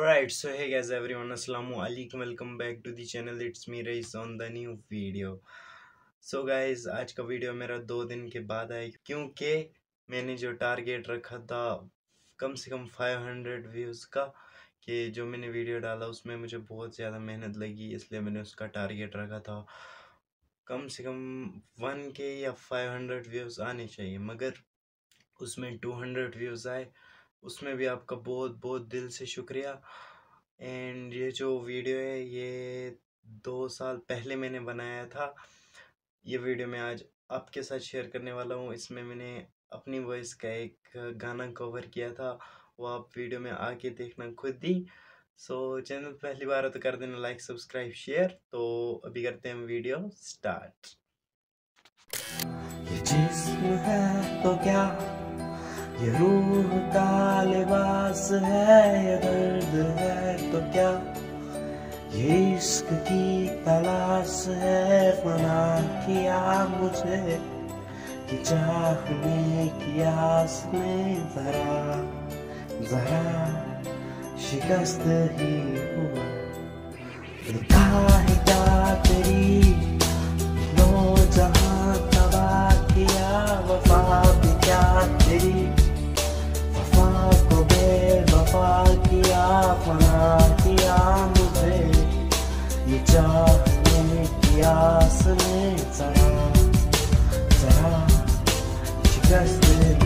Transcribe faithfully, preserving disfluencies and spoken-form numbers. Alright, so hey guys everyone, Assalamualaikum, welcome back to the channel. It's me Reis on the new video. So guys, आज का video मेरा दो दिन के बाद है क्योंकि मैंने जो टारगेट रखा था कम से कम पाँच सौ व्यूज़ का, कि जो मैंने वीडियो डाला उसमें मुझे बहुत ज़्यादा मेहनत लगी, इसलिए मैंने उसका टारगेट रखा था कम से कम वन के या पाँच सौ व्यूज़ आने चाहिए, मगर उसमें दो सौ व्यूज़ आए। उसमें भी आपका बहुत बहुत दिल से शुक्रिया। एंड ये जो वीडियो है ये दो साल पहले मैंने बनाया था, ये वीडियो मैं आज आपके साथ शेयर करने वाला हूँ। इसमें मैंने अपनी वॉइस का एक गाना कवर किया था, वो आप वीडियो में आके देखना खुद ही। सो so, चैनल पहली बार हो तो कर देना लाइक सब्सक्राइब शेयर। तो अभी करते हैं वीडियो स्टार्ट। तो क्या ये रूह का लिबास है, ये दर्द है तो क्या, ये इश्क की तलाश है। फना किया मुझे कि चाहने की आस में जरा जरा शिकस्त ही हुआ। लिखा है क्या तेरी दो जहां तबाह किया, वफा भी क्या तेरी किया। फना किया मुझे ये चाहने की आस में जरा जरा शिकस्त।